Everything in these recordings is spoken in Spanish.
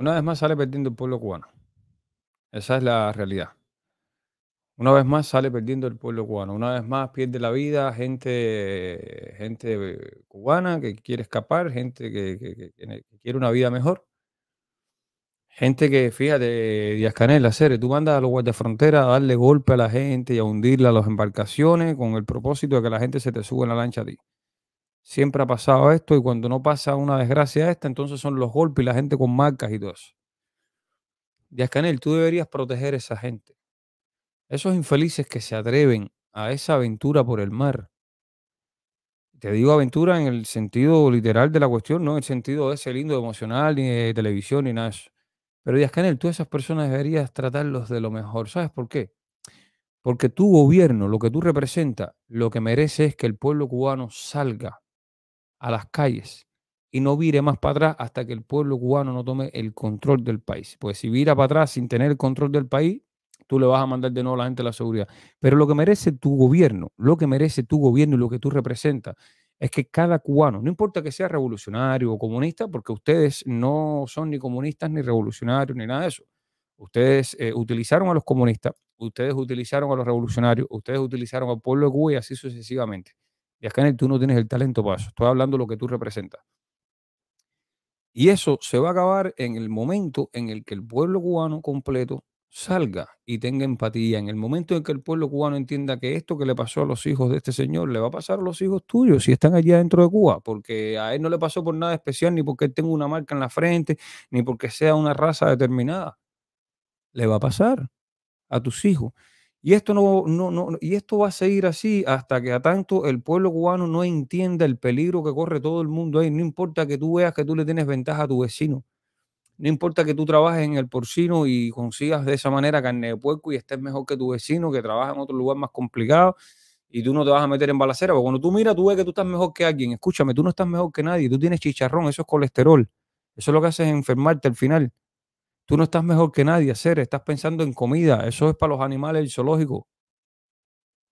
Una vez más sale perdiendo el pueblo cubano. Esa es la realidad. Una vez más sale perdiendo el pueblo cubano. Una vez más pierde la vida gente cubana que quiere escapar, gente que quiere una vida mejor. Gente que, fíjate, Díaz-Canel, tú mandas a los guardiafronteras a darle golpe a la gente y a hundirle a las embarcaciones con el propósito de que la gente se te sube en la lancha a ti. Siempre ha pasado esto, y cuando no pasa una desgracia esta, entonces son los golpes y la gente con marcas y todo eso. Díaz-Canel, tú deberías proteger a esa gente. Esos infelices que se atreven a esa aventura por el mar. Te digo aventura en el sentido literal de la cuestión, no en el sentido de ese lindo emocional, ni de televisión, ni nada de eso. Pero Díaz-Canel, tú a esas personas deberías tratarlos de lo mejor. ¿Sabes por qué? Porque tu gobierno, lo que tú representas, lo que merece es que el pueblo cubano salga a las calles y no vire más para atrás hasta que el pueblo cubano no tome el control del país. Pues si vira para atrás sin tener el control del país, tú le vas a mandar de nuevo a la gente la seguridad. Pero lo que merece tu gobierno, lo que merece tu gobierno y lo que tú representas es que cada cubano, no importa que sea revolucionario o comunista, porque ustedes no son ni comunistas ni revolucionarios ni nada de eso. Ustedes utilizaron a los comunistas, ustedes utilizaron a los revolucionarios, ustedes utilizaron al pueblo de Cuba y así sucesivamente. Díaz-Canel, tú no tienes el talento para eso. Estoy hablando de lo que tú representas. Y eso se va a acabar en el momento en el que el pueblo cubano completo salga y tenga empatía. En el momento en que el pueblo cubano entienda que esto que le pasó a los hijos de este señor le va a pasar a los hijos tuyos si están allá dentro de Cuba, porque a él no le pasó por nada especial, ni porque él tenga una marca en la frente, ni porque sea una raza determinada. Le va a pasar a tus hijos. Y esto, y esto va a seguir así hasta que a tanto el pueblo cubano no entienda el peligro que corre todo el mundo ahí. No importa que tú veas que tú le tienes ventaja a tu vecino. No importa que tú trabajes en el porcino y consigas de esa manera carne de puerco y estés mejor que tu vecino que trabaja en otro lugar más complicado, y tú no te vas a meter en balacera, porque cuando tú miras, tú ves que tú estás mejor que alguien. Escúchame, tú no estás mejor que nadie, tú tienes chicharrón, eso es colesterol. Eso es lo que hace es enfermarte al final. Tú no estás mejor que nadie, estás pensando en comida, eso es para los animales del zoológico.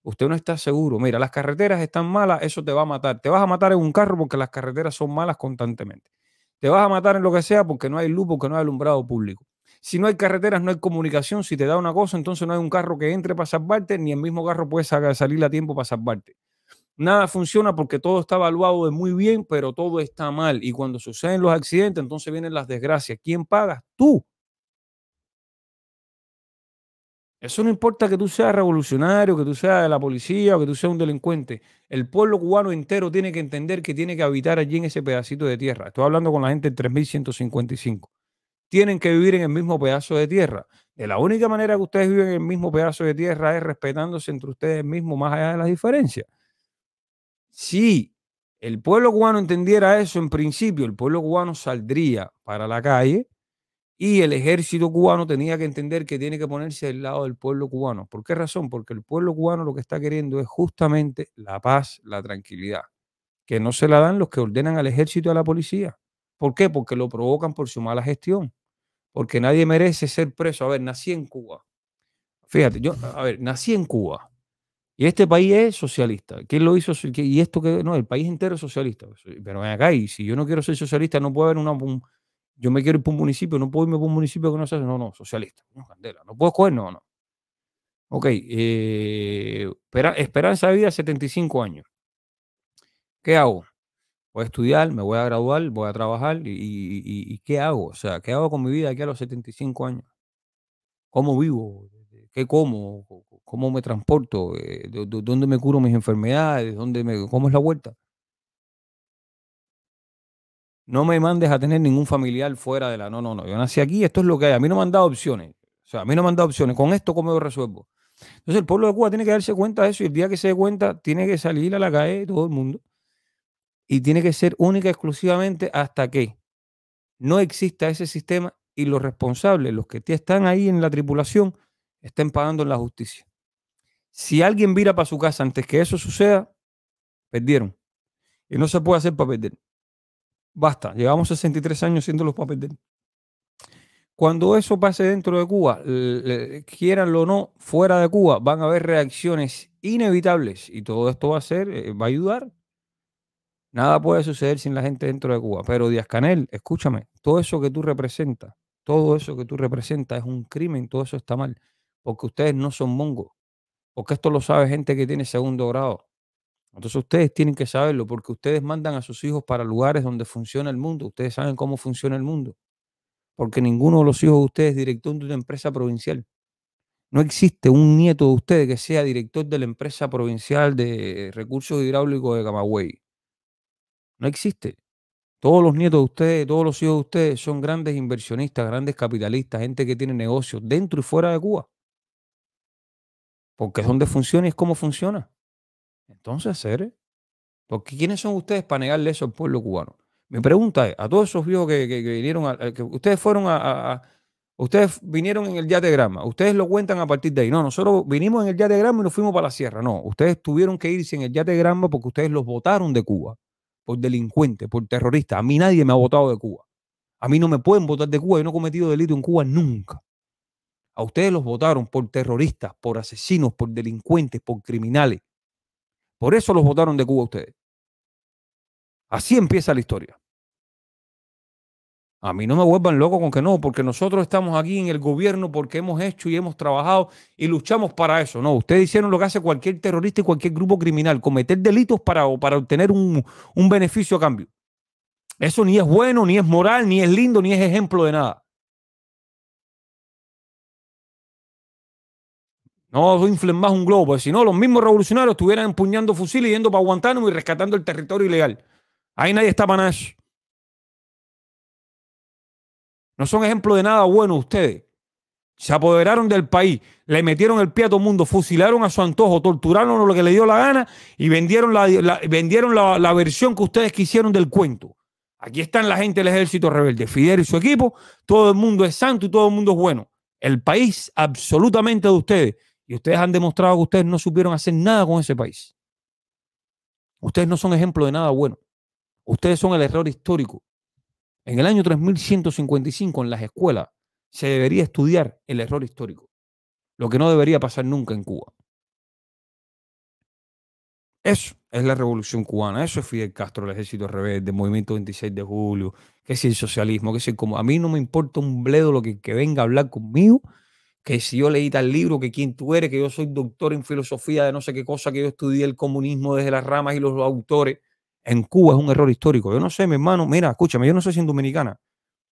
Usted no está seguro. Mira, las carreteras están malas, eso te va a matar. Te vas a matar en un carro porque las carreteras son malas constantemente. Te vas a matar en lo que sea porque no hay luz, porque no hay alumbrado público. Si no hay carreteras, no hay comunicación. Si te da una cosa, entonces no hay un carro que entre para salvarte, ni el mismo carro puede salir a tiempo para salvarte. Nada funciona porque todo está evaluado de muy bien, pero todo está mal. Y cuando suceden los accidentes, entonces vienen las desgracias. ¿Quién paga? Tú. Eso no importa que tú seas revolucionario, que tú seas de la policía o que tú seas un delincuente. El pueblo cubano entero tiene que entender que tiene que habitar allí en ese pedacito de tierra. Estoy hablando con la gente del 3155. Tienen que vivir en el mismo pedazo de tierra. De la única manera que ustedes viven en el mismo pedazo de tierra es respetándose entre ustedes mismos más allá de las diferencias. Si el pueblo cubano entendiera eso en principio, el pueblo cubano saldría para la calle. Y el ejército cubano tenía que entender que tiene que ponerse del lado del pueblo cubano. ¿Por qué razón? Porque el pueblo cubano lo que está queriendo es justamente la paz, la tranquilidad, que no se la dan los que ordenan al ejército y a la policía. ¿Por qué? Porque lo provocan por su mala gestión. Porque nadie merece ser preso. A ver, nací en Cuba. Fíjate, nací en Cuba. Y este país es socialista. ¿Quién lo hizo? Y esto que... No, el país entero es socialista. Pero ven acá, y si yo no quiero ser socialista, no puede haber una... yo me quiero ir por un municipio, no puedo irme por un municipio que no sea... No, no, socialista. No, candela. No puedo escoger, no, no. Ok. Esperanza de vida, 75 años. ¿Qué hago? Voy a estudiar, me voy a graduar, voy a trabajar. ¿Y qué hago? O sea, ¿qué hago con mi vida aquí a los 75 años? ¿Cómo vivo? ¿Qué como? ¿Cómo me transporto? ¿Dónde me curo mis enfermedades? ¿Cómo es la vuelta? No me mandes a tener ningún familiar fuera de la... No, no, no. Yo nací aquí, esto es lo que hay. A mí no me han dado opciones. O sea, a mí no me han dado opciones. Con esto, ¿cómo yo resuelvo? Entonces, el pueblo de Cuba tiene que darse cuenta de eso, y el día que se dé cuenta, tiene que salir a la calle todo el mundo y tiene que ser única exclusivamente hasta que no exista ese sistema y los responsables, los que están ahí en la tripulación, estén pagando en la justicia. Si alguien vira para su casa antes que eso suceda, perdieron. Y no se puede hacer para perder. Basta, llevamos 63 años siendo los papeles. Cuando eso pase dentro de Cuba, quieranlo o no, fuera de Cuba, van a haber reacciones inevitables y todo esto va a ayudar. Nada puede suceder sin la gente dentro de Cuba. Pero Díaz-Canel, escúchame, todo eso que tú representas, todo eso que tú representas es un crimen, todo eso está mal, porque ustedes no son mongos, porque esto lo sabe gente que tiene segundo grado. Entonces ustedes tienen que saberlo, porque ustedes mandan a sus hijos para lugares donde funciona el mundo. Ustedes saben cómo funciona el mundo, porque ninguno de los hijos de ustedes es director de una empresa provincial. No existe un nieto de ustedes que sea director de la empresa provincial de recursos hidráulicos de Camagüey. No existe. Todos los nietos de ustedes, todos los hijos de ustedes son grandes inversionistas, grandes capitalistas, gente que tiene negocios dentro y fuera de Cuba. Porque es donde funciona y es cómo funciona. Entonces, ¿eh? Porque ¿quiénes son ustedes para negarle eso al pueblo cubano? Mi pregunta es, a todos esos viejos que vinieron, que ustedes fueron ustedes vinieron en el yate Granma, ustedes lo cuentan a partir de ahí. No, nosotros vinimos en el yate Granma y nos fuimos para la sierra. No, ustedes tuvieron que irse en el yate Granma porque ustedes los votaron de Cuba, por delincuentes, por terroristas. A mí nadie me ha votado de Cuba. A mí no me pueden votar de Cuba, yo no he cometido delito en Cuba nunca. A ustedes los votaron por terroristas, por asesinos, por delincuentes, por criminales. Por eso los votaron de Cuba a ustedes. Así empieza la historia. A mí no me vuelvan loco con que no, porque nosotros estamos aquí en el gobierno porque hemos hecho y hemos trabajado y luchamos para eso. No, ustedes hicieron lo que hace cualquier terrorista y cualquier grupo criminal, cometer delitos para obtener un beneficio a cambio. Eso ni es bueno, ni es moral, ni es lindo, ni es ejemplo de nada. No inflen más un globo, porque si no, los mismos revolucionarios estuvieran empuñando fusiles yendo para Guantánamo y rescatando el territorio ilegal. Ahí nadie está para nada eso. No son ejemplo de nada bueno ustedes. Se apoderaron del país, le metieron el pie a todo el mundo, fusilaron a su antojo, torturaron lo que le dio la gana y vendieron la versión que ustedes quisieron del cuento. Aquí están la gente del ejército rebelde, Fidel y su equipo, todo el mundo es santo y todo el mundo es bueno. El país absolutamente de ustedes. Y ustedes han demostrado que ustedes no supieron hacer nada con ese país. Ustedes no son ejemplo de nada bueno. Ustedes son el error histórico. En el año 3155 en las escuelas se debería estudiar el error histórico, lo que no debería pasar nunca en Cuba. Eso es la revolución cubana, eso es Fidel Castro, el ejército rebelde, el movimiento 26 de julio, que es el socialismo, que es el comunismo. A mí no me importa un bledo lo que venga a hablar conmigo, que si yo leí tal libro, que quién tú eres, que yo soy doctor en filosofía de no sé qué cosa, que yo estudié el comunismo desde las ramas y los autores. En Cuba es un error histórico. Yo no sé, mi hermano, mira, escúchame, yo no sé si en Dominicana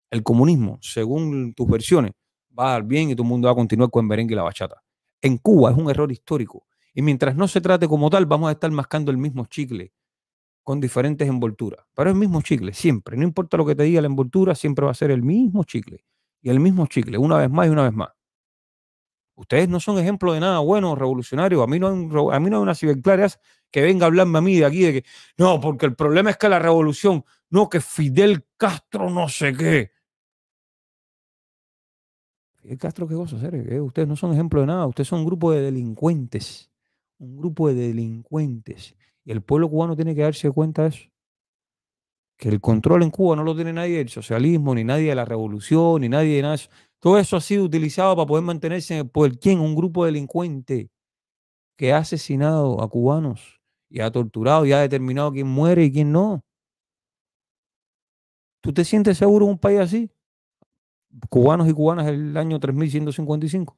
el comunismo, según tus versiones, va a dar bien y todo el mundo va a continuar con el merengue y la bachata. En Cuba es un error histórico. Y mientras no se trate como tal, vamos a estar mascando el mismo chicle con diferentes envolturas. Pero el mismo chicle, siempre. No importa lo que te diga la envoltura, siempre va a ser el mismo chicle. Y el mismo chicle, una vez más y una vez más. Ustedes no son ejemplo de nada bueno, revolucionario. A mí no hay una ciberclara que venga a hablarme a mí de aquí de que no, porque el problema es que la revolución, no, que Fidel Castro no sé qué. Fidel Castro, qué cosa, serio. Ustedes no son ejemplo de nada. Ustedes son un grupo de delincuentes. Un grupo de delincuentes. Y el pueblo cubano tiene que darse cuenta de eso. Que el control en Cuba no lo tiene nadie del socialismo, ni nadie de la revolución, ni nadie de nada de eso. Todo eso ha sido utilizado para poder mantenerse en el poder. ¿Quién? Un grupo delincuente que ha asesinado a cubanos y ha torturado y ha determinado quién muere y quién no. ¿Tú te sientes seguro en un país así? Cubanos y cubanas el año 3155.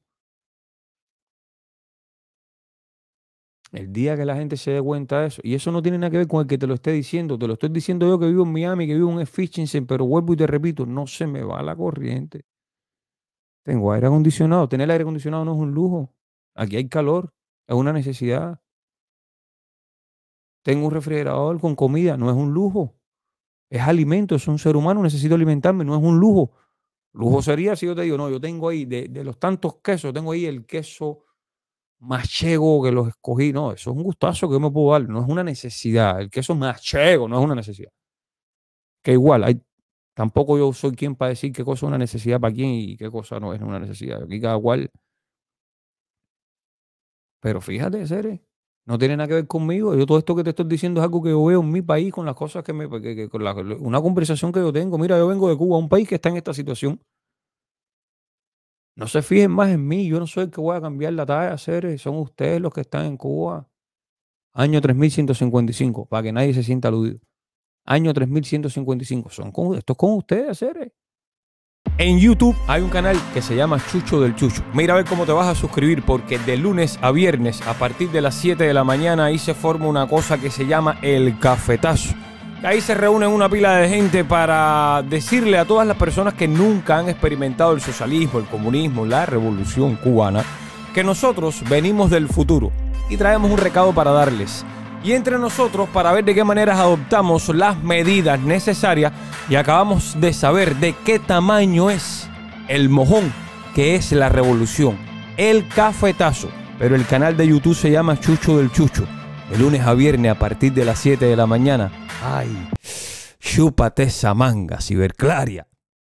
El día que la gente se dé cuenta de eso. Y eso no tiene nada que ver con el que te lo esté diciendo. Te lo estoy diciendo yo que vivo en Miami, que vivo en Fitchinson, pero vuelvo y te repito, no se me va la corriente. Tengo aire acondicionado. Tener aire acondicionado no es un lujo. Aquí hay calor. Es una necesidad. Tengo un refrigerador con comida. No es un lujo. Es alimento. Es un ser humano. Necesito alimentarme. No es un lujo. Lujo sería si yo te digo, no, yo tengo ahí de los tantos quesos, tengo ahí el queso machego que los escogí. No, eso es un gustazo que yo me puedo dar. No es una necesidad. El queso machego no es una necesidad. Que igual hay... Tampoco yo soy quien para decir qué cosa es una necesidad para quién y qué cosa no es una necesidad. Aquí cada cual. Pero fíjate, Cere, no tiene nada que ver conmigo. Yo todo esto que te estoy diciendo es algo que yo veo en mi país con las cosas que me... una conversación que yo tengo. Mira, yo vengo de Cuba, un país que está en esta situación. No se fijen más en mí. Yo no soy el que voy a cambiar la talla, Cere. Son ustedes los que están en Cuba. Año 3155, para que nadie se sienta aludido. Año 3155. Esto es con ustedes, seres. En YouTube hay un canal que se llama Chucho del Chucho. Mira a ver cómo te vas a suscribir, porque de lunes a viernes a partir de las 7 de la mañana ahí se forma una cosa que se llama el Cafetazo. Ahí se reúnen una pila de gente para decirle a todas las personas que nunca han experimentado el socialismo, el comunismo, la revolución cubana, que nosotros venimos del futuro y traemos un recado para darles. Y entre nosotros para ver de qué maneras adoptamos las medidas necesarias, y acabamos de saber de qué tamaño es el mojón que es la revolución, el Cafetazo. Pero el canal de YouTube se llama Chucho del Chucho, de lunes a viernes a partir de las 7 de la mañana. ¡Ay! ¡Chúpate esa manga, ciberclaria!